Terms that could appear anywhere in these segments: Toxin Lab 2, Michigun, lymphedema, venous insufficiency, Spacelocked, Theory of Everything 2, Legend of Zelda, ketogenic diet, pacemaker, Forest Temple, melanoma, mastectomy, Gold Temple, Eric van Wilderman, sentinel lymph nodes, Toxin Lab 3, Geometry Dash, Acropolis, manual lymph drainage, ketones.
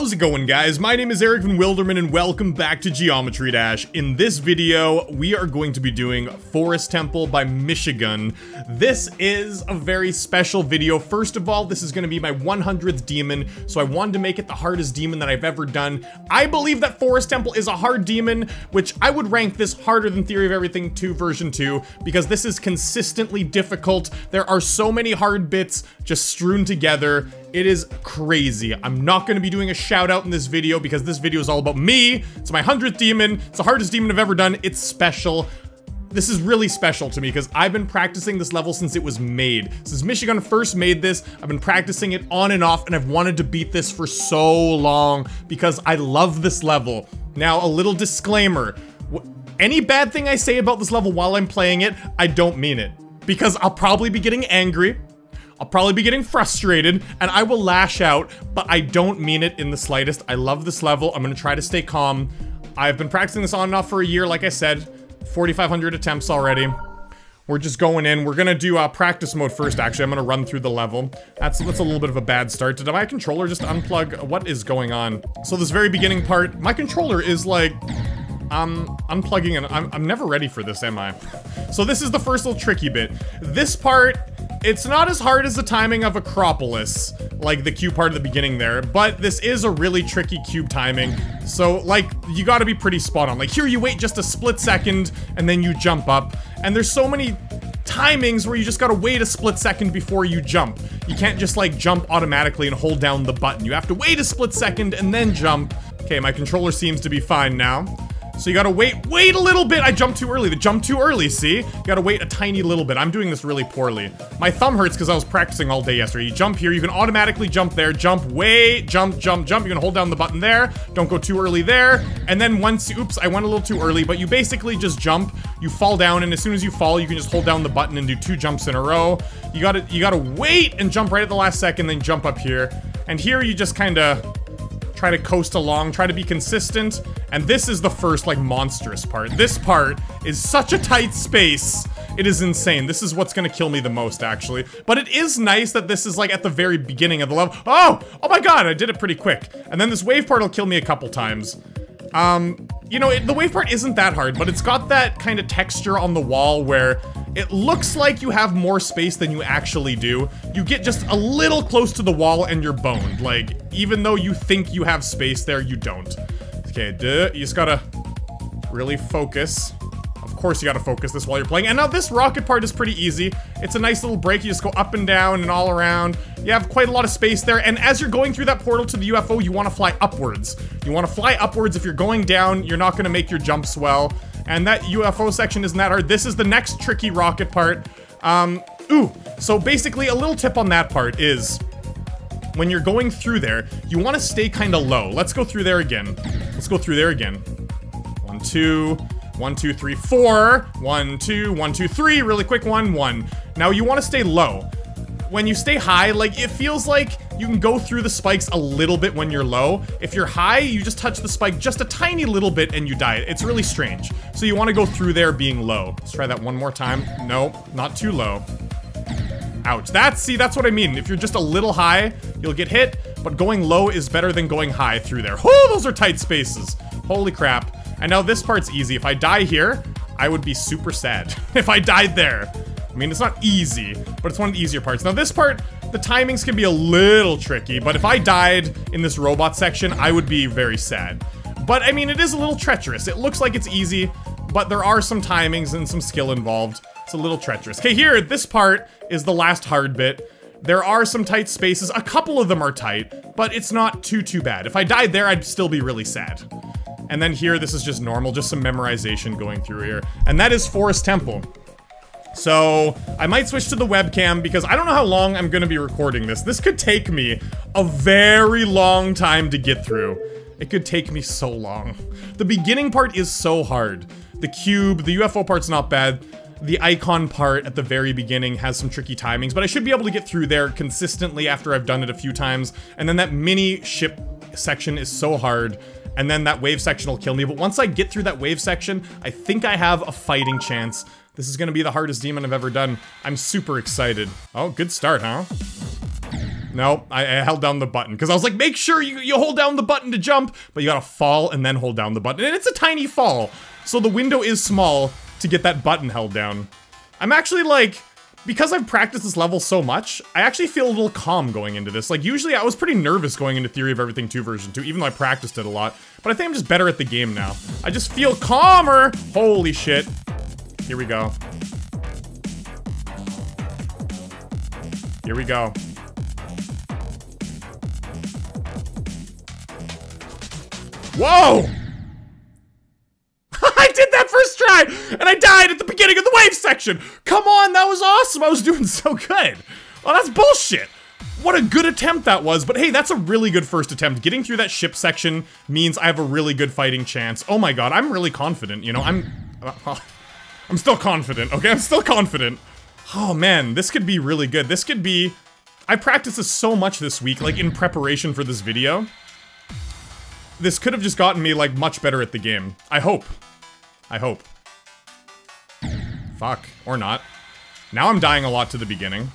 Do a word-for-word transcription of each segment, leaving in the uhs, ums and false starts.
How's it going, guys? My name is Eric van Wilderman and welcome back to Geometry Dash. In this video, we are going to be doing Forest Temple by Michigun. This is a very special video. First of all, this is going to be my one hundredth demon, so I wanted to make it the hardest demon that I've ever done. I believe that Forest Temple is a hard demon, which I would rank this harder than Theory of Everything two version two, because this is consistently difficult. There are so many hard bits just strewn together. It is crazy. I'm not going to be doing a shout out in this video because this video is all about me. It's my hundredth demon. It's the hardest demon I've ever done. It's special. This is really special to me because I've been practicing this level since it was made. Since Michigun first made this, I've been practicing it on and off, and I've wanted to beat this for so long because I love this level. Now, a little disclaimer. Any bad thing I say about this level while I'm playing it, I don't mean it, because I'll probably be getting angry. I'll probably be getting frustrated, and I will lash out, but I don't mean it in the slightest. I love this level. I'm gonna try to stay calm. I've been practicing this on and off for a year, like I said. forty-five hundred attempts already. We're just going in. We're gonna do uh, practice mode first, actually. I'm gonna run through the level. That's, that's a little bit of a bad start. Did my controller just unplug? What is going on? So this very beginning part, my controller is like... Um, unplugging and I'm, I'm never ready for this, am I? So this is the first little tricky bit. This part, it's not as hard as the timing of Acropolis, like the cube part of the beginning there, but this is a really tricky cube timing. So, like, you gotta be pretty spot on. Like, here you wait just a split second, and then you jump up. And there's so many timings where you just gotta wait a split second before you jump. You can't just, like, jump automatically and hold down the button. You have to wait a split second and then jump. Okay, my controller seems to be fine now. So you gotta wait, wait a little bit. I jumped too early. The jump too early, see? You gotta wait a tiny little bit. I'm doing this really poorly. My thumb hurts because I was practicing all day yesterday. You jump here, you can automatically jump there. Jump, wait, jump, jump, jump. You can hold down the button there. Don't go too early there. And then once, oops, I went a little too early, but you basically just jump, you fall down, and as soon as you fall, you can just hold down the button and do two jumps in a row. You gotta, you gotta wait and jump right at the last second, then jump up here. And here you just kinda try to coast along, try to be consistent. And this is the first, like, monstrous part. This part is such a tight space. It is insane. This is what's gonna kill me the most, actually. But it is nice that this is, like, at the very beginning of the level. Oh! Oh my god, I did it pretty quick. And then this wave part will kill me a couple times. Um, you know, it, the wave part isn't that hard, but it's got that kind of texture on the wall where it looks like you have more space than you actually do. You get just a little close to the wall and you're boned. Like, even though you think you have space there, you don't. Okay, duh, you just gotta really focus. Of course you gotta focus this while you're playing. And now this rocket part is pretty easy. It's a nice little break. You just go up and down and all around. You have quite a lot of space there, and as you're going through that portal to the U F O, you wanna fly upwards. You wanna fly upwards. If you're going down, you're not gonna make your jumps well. And that U F O section isn't that hard. This is the next tricky rocket part. Um, ooh, so basically a little tip on that part is when you're going through there, you want to stay kind of low. Let's go through there again. Let's go through there again. One, two, one, two, three, four. One, two, one, two, three. Really quick, one, one. Now you want to stay low. When you stay high, like, it feels like you can go through the spikes a little bit when you're low. If you're high, you just touch the spike just a tiny little bit and you die. It's really strange. So you want to go through there being low. Let's try that one more time. No, not too low. Ouch. That's, see, that's what I mean. If you're just a little high, you'll get hit, but going low is better than going high through there. Oh, those are tight spaces. Holy crap. And now this part's easy. If I die here, I would be super sad if I died there. I mean, it's not easy, but it's one of the easier parts. Now this part, the timings can be a little tricky, but if I died in this robot section, I would be very sad. But I mean, it is a little treacherous. It looks like it's easy, but there are some timings and some skill involved. It's a little treacherous. Okay, here, this part is the last hard bit. There are some tight spaces. A couple of them are tight, but it's not too, too bad. If I died there, I'd still be really sad. And then here, this is just normal, just some memorization going through here. And that is Forest Temple. So I might switch to the webcam because I don't know how long I'm gonna be recording this. This could take me a very long time to get through. It could take me so long. The beginning part is so hard. The cube, the U F O part's not bad. The icon part at the very beginning has some tricky timings, but I should be able to get through there consistently after I've done it a few times. And then that mini ship section is so hard. And then that wave section will kill me. But once I get through that wave section, I think I have a fighting chance. This is gonna be the hardest demon I've ever done. I'm super excited. Oh, good start, huh? No, I, I held down the button because I was like, make sure you, you hold down the button to jump, but you gotta fall and then hold down the button. And it's a tiny fall, so the window is small to get that button held down. I'm actually like, because I've practiced this level so much, I actually feel a little calm going into this. Like, usually I was pretty nervous going into Theory of Everything two version two, even though I practiced it a lot. But I think I'm just better at the game now. I just feel calmer. Holy shit. Here we go. Here we go. Whoa! I did that first try, and I died at the beginning of the wave section. Come on, that was awesome. I was doing so good. Oh, that's bullshit. What a good attempt that was, but hey, that's a really good first attempt. Getting through that ship section means I have a really good fighting chance. Oh my god, I'm really confident, you know, I'm... Uh, I'm still confident, okay? I'm still confident. Oh man, this could be really good. This could be... I practiced this so much this week, like in preparation for this video. This could have just gotten me, like, much better at the game. I hope. I hope. Fuck. Or not. Now I'm dying a lot to the beginning.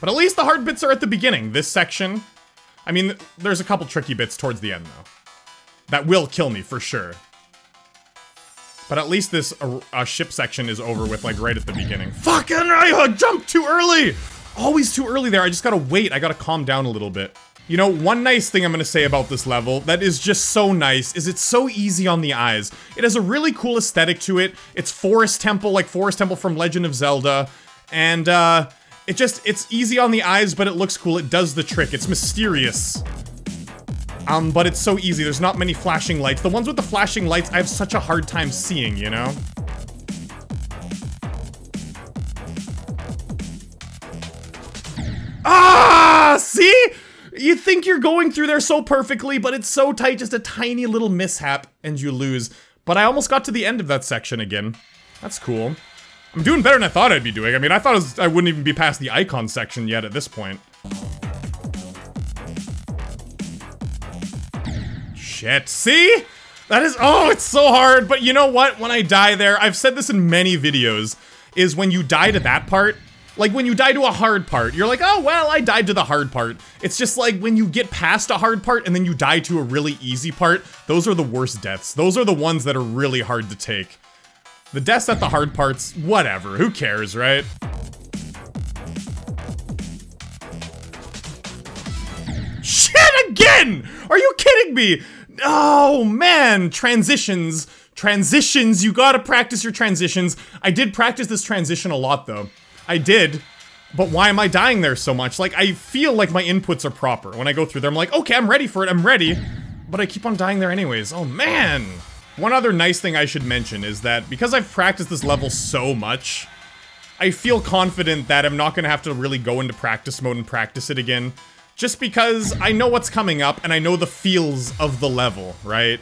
But at least the hard bits are at the beginning. This section. I mean, there's a couple tricky bits towards the end, though. That will kill me, for sure. But at least this uh, uh, ship section is over with, like, right at the beginning. Fucking I uh, jumped too early! Always too early there. I just gotta wait. I gotta calm down a little bit. You know, one nice thing I'm gonna say about this level that is just so nice is it's so easy on the eyes. It has a really cool aesthetic to it. It's Forest Temple, like Forest Temple from Legend of Zelda. And, uh, it just, it's easy on the eyes, but it looks cool. It does the trick. It's mysterious. Um, but it's so easy. There's not many flashing lights. The ones with the flashing lights, I have such a hard time seeing, you know? Ah! See? You think you're going through there so perfectly, but it's so tight, just a tiny little mishap, and you lose. But I almost got to the end of that section again. That's cool. I'm doing better than I thought I'd be doing. I mean, I thought I, was, I wouldn't even be past the icon section yet at this point. Shit, see? That is- oh, it's so hard, but you know what? When I die there, I've said this in many videos, is when you die to that part, like, when you die to a hard part, you're like, oh, well, I died to the hard part. It's just like when you get past a hard part and then you die to a really easy part, those are the worst deaths. Those are the ones that are really hard to take. The deaths at the hard parts, whatever. Who cares, right? Shit again! Are you kidding me? Oh, man. Transitions. Transitions. You gotta practice your transitions. I did practice this transition a lot, though. I did, but why am I dying there so much? Like, I feel like my inputs are proper. When I go through there, I'm like, okay, I'm ready for it, I'm ready. But I keep on dying there anyways. Oh, man! One other nice thing I should mention is that because I've practiced this level so much, I feel confident that I'm not gonna have to really go into practice mode and practice it again. Just because I know what's coming up, and I know the feels of the level, right?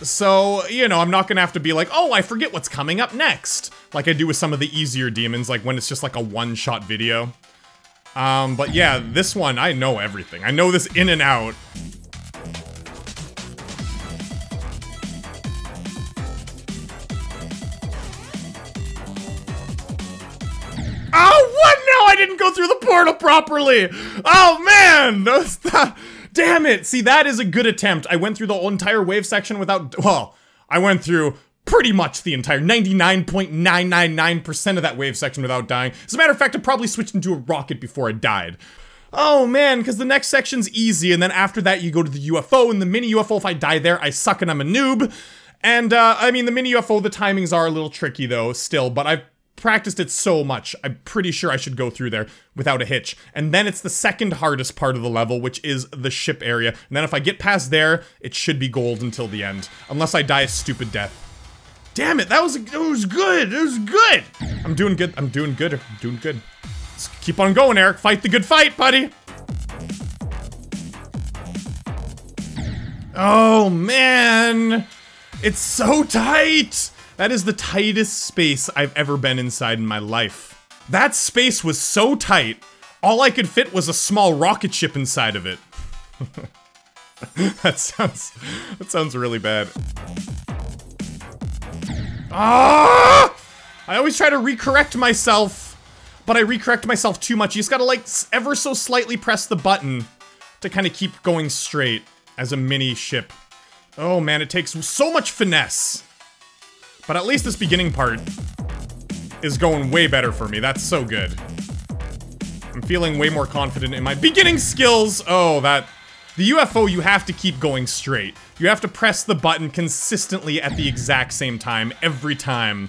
So, you know, I'm not gonna have to be like, oh, I forget what's coming up next. Like I do with some of the easier demons, like when it's just like a one-shot video. Um, but yeah, this one, I know everything. I know this in and out. Oh, what? No, I didn't go through the portal properly! Oh, man! No, stop. Damn it! See, that is a good attempt. I went through the whole entire wave section without- well, I went through pretty much the entire ninety-nine point nine nine nine percent of that wave section without dying. As a matter of fact, I probably switched into a rocket before I died. Oh man, because the next section's easy, and then after that you go to the U F O, and the mini U F O, if I die there, I suck and I'm a noob. And, uh, I mean, the mini U F O, the timings are a little tricky though, still, but I've practiced it so much, I'm pretty sure I should go through there without a hitch. And then it's the second hardest part of the level, which is the ship area. And then if I get past there, it should be gold until the end. Unless I die a stupid death. Damn it, that was, that was good, it was good! I'm doing good, I'm doing good, I'm doing good. Let's keep on going, Eric, fight the good fight, buddy! Oh, man! It's so tight! That is the tightest space I've ever been inside in my life. That space was so tight, all I could fit was a small rocket ship inside of it. That sounds... that sounds really bad. Ah! I always try to recorrect myself. but I recorrect myself too much. You just gotta, like, ever so slightly press the button to kind of keep going straight as a mini ship. Oh man, it takes so much finesse. But at least this beginning part is going way better for me. That's so good. I'm feeling way more confident in my beginning skills. Oh, that... The U F O, you have to keep going straight. You have to press the button consistently at the exact same time, every time.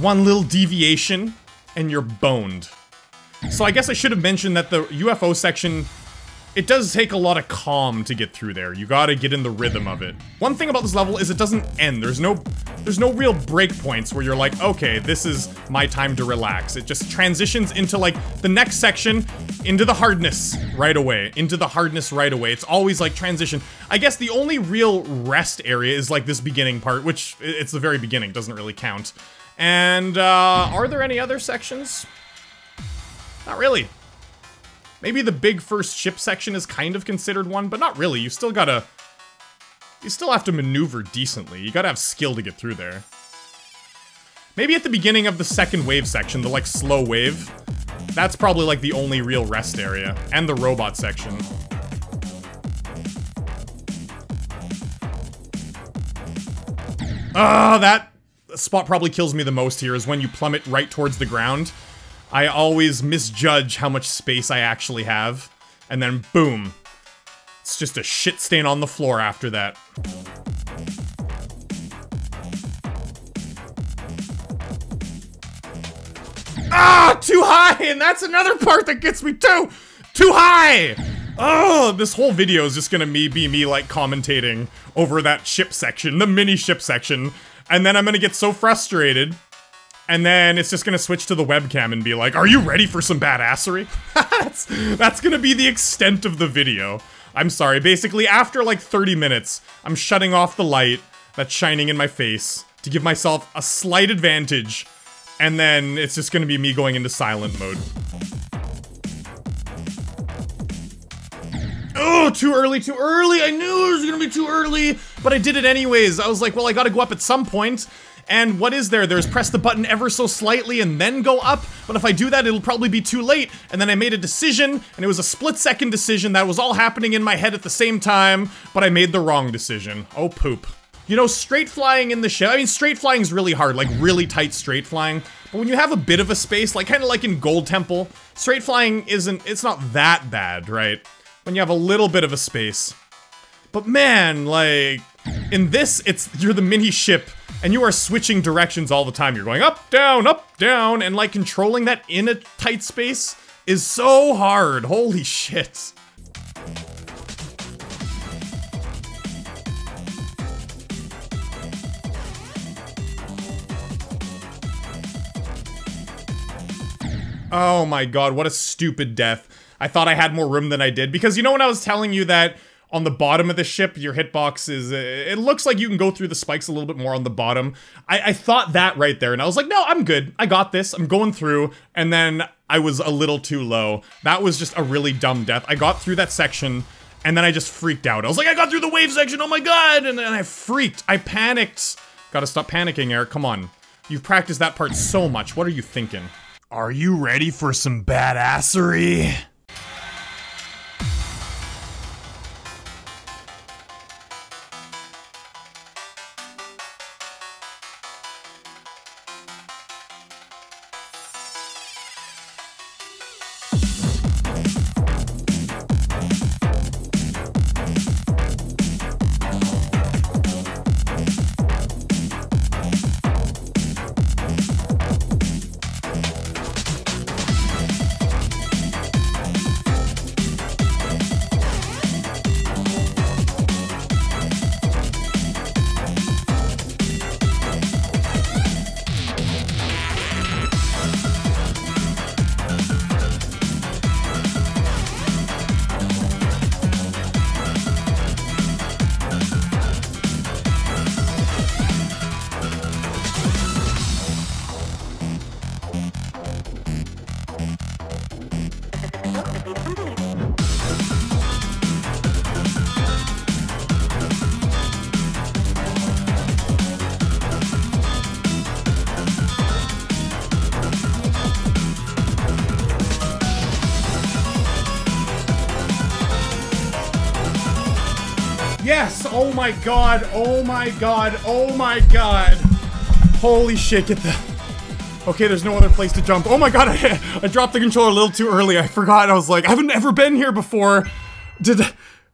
One little deviation, and you're boned. So I guess I should have mentioned that the U F O section, it does take a lot of calm to get through there. You gotta get in the rhythm of it. One thing about this level is it doesn't end. There's no, there's no real breakpoints where you're like, okay, this is my time to relax. It just transitions into, like, the next section, into the hardness right away, into the hardness right away. It's always like transition. I guess the only real rest area is like this beginning part, which it's the very beginning, doesn't really count. And uh, are there any other sections? Not really. Maybe the big first ship section is kind of considered one, but not really. You still gotta, you still have to maneuver decently. You gotta have skill to get through there. Maybe at the beginning of the second wave section, the like slow wave, that's probably like the only real rest area, and the robot section. Ah, oh, that spot probably kills me the most here is when you plummet right towards the ground. I always misjudge how much space I actually have, and then boom. It's just a shit stain on the floor after that. Ah, too high, and that's another part that gets me too! Too high! Oh, this whole video is just gonna me be me, like, commentating over that ship section, the mini ship section, and then I'm gonna get so frustrated, and then it's just gonna switch to the webcam and be like, are you ready for some badassery? that's, that's gonna be the extent of the video. I'm sorry, basically after like thirty minutes, I'm shutting off the light that's shining in my face to give myself a slight advantage, and then it's just gonna be me going into silent mode. Oh, too early, too early! I knew it was gonna be too early, but I did it anyways. I was like, well, I gotta go up at some point, and what is there? There's press the button ever so slightly and then go up, but if I do that, it'll probably be too late, and then I made a decision, and it was a split-second decision that was all happening in my head at the same time, but I made the wrong decision. Oh, poop. You know, straight flying in the ship, I mean, straight flying's really hard, like really tight straight flying, but when you have a bit of a space, like kind of like in Gold Temple, straight flying isn't, it's not that bad, right? When you have a little bit of a space. But man, like, in this, it's, you're the mini ship, and you are switching directions all the time. You're going up, down, up, down, and like controlling that in a tight space is so hard, holy shit. Oh my god, what a stupid death. I thought I had more room than I did, because you know when I was telling you that on the bottom of the ship, your hitbox is... It looks like you can go through the spikes a little bit more on the bottom. I, I thought that right there, and I was like, no, I'm good. I got this. I'm going through, and then I was a little too low. That was just a really dumb death. I got through that section, and then I just freaked out. I was like, I got through the wave section, oh my god! And then I freaked. I panicked. Gotta stop panicking, Eric. Come on. You've practiced that part so much. What are you thinking? Are you ready for some badassery? my god, oh my god, oh my god. Holy shit, get the... Okay, there's no other place to jump. Oh my god, I, I dropped the controller a little too early. I forgot, I was like, I haven't ever been here before. Did...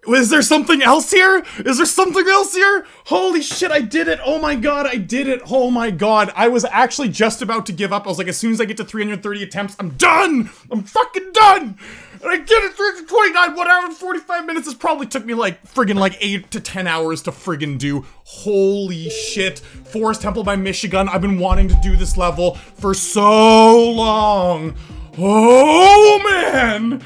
Is there something else here? Is there something else here? Holy shit, I did it! Oh my god, I did it! Oh my god, I was actually just about to give up. I was like, as soon as I get to three hundred thirty attempts, I'm done! I'm fucking done! And I did it! three hundred twenty-nine, one hour and forty-five minutes! This probably took me like, friggin' like eight to ten hours to friggin' do. Holy shit. Forest Temple by Michigun, I've been wanting to do this level for so long. Oh man!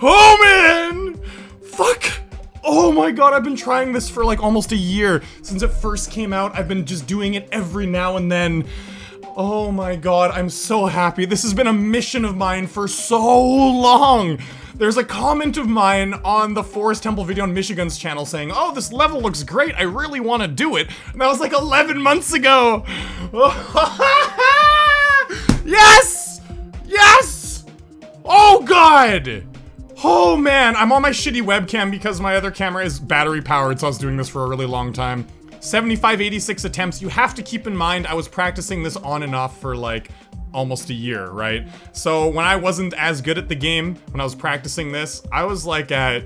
Oh man! Fuck! Oh my god, I've been trying this for like almost a year. Since it first came out, I've been just doing it every now and then. Oh my god, I'm so happy. This has been a mission of mine for so long. There's a comment of mine on the Forest Temple video on Michigun's channel saying, oh, this level looks great, I really want to do it. And that was like eleven months ago. Yes! Yes! Oh god! Oh man, I'm on my shitty webcam because my other camera is battery powered, so I was doing this for a really long time. seventy-five, eighty-six attempts. You have to keep in mind, I was practicing this on and off for like almost a year, right? So when I wasn't as good at the game, when I was practicing this, I was like at,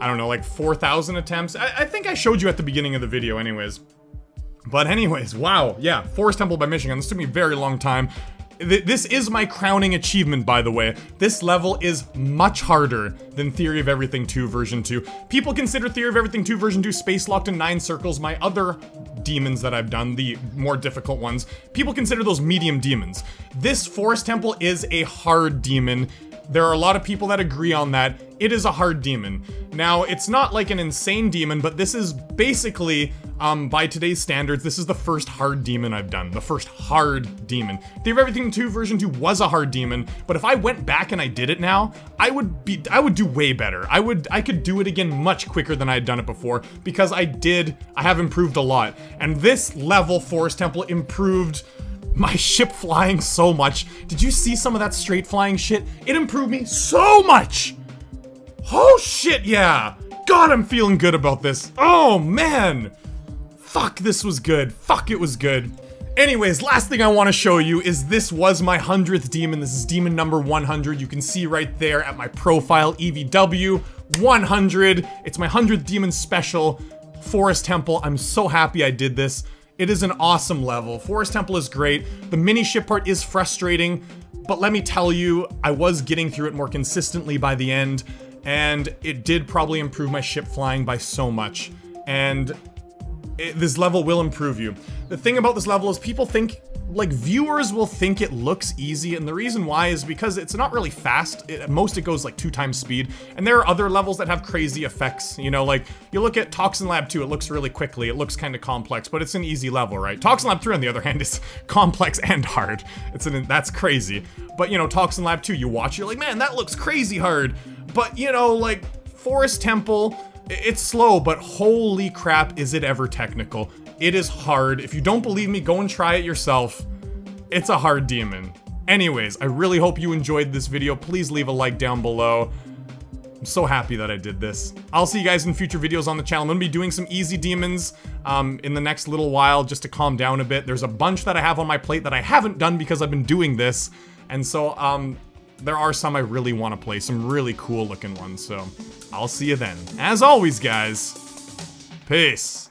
I don't know, like four thousand attempts. I, I think I showed you at the beginning of the video anyways. But anyways, wow, yeah, Forest Temple by Michigun. This took me a very long time. This is my crowning achievement, by the way. This level is much harder than Theory of Everything two version two. People consider Theory of Everything two version two space locked in nine circles. My other demons that I've done, the more difficult ones, people consider those medium demons. This Forest Temple is a hard demon. There are a lot of people that agree on that. It is a hard demon. Now, it's not like an insane demon, but this is basically, um, by today's standards, this is the first hard demon I've done. The first hard demon. Theory of Everything two version two was a hard demon, but if I went back and I did it now, I would be, I would do way better. I would, I could do it again much quicker than I had done it before, because I did, I have improved a lot. And this level, Forest Temple, improved my ship flying so much. Did you see some of that straight flying shit? It improved me so much! Oh shit, yeah! God, I'm feeling good about this. Oh man! Fuck, this was good. Fuck, it was good. Anyways, last thing I want to show you is this was my hundredth demon. This is demon number one hundred. You can see right there at my profile, E V W, one hundred. It's my hundredth demon special, Forest Temple. I'm so happy I did this. It is an awesome level. Forest Temple is great. The mini ship part is frustrating, but let me tell you, I was getting through it more consistently by the end, and it did probably improve my ship flying by so much. And it, this level will improve you. The thing about this level is people think, like viewers will think it looks easy, and the reason why is because it's not really fast. It, at most it goes like two times speed, and there are other levels that have crazy effects, you know, like you look at Toxin Lab two, it looks really quickly, it looks kind of complex, but it's an easy level, right? Toxin Lab three on the other hand is complex and hard. It's an, that's crazy. But you know, Toxin Lab two, you watch, you're like, man, that looks crazy hard. But you know, like Forest Temple, it's slow, but holy crap, is it ever technical. It is hard. If you don't believe me, go and try it yourself. It's a hard demon. Anyways, I really hope you enjoyed this video. Please leave a like down below. I'm so happy that I did this. I'll see you guys in future videos on the channel. I'm gonna be doing some easy demons um, in the next little while just to calm down a bit. There's a bunch that I have on my plate that I haven't done because I've been doing this. And so um, there are some I really wanna play, some really cool looking ones. So I'll see you then. As always, guys, peace.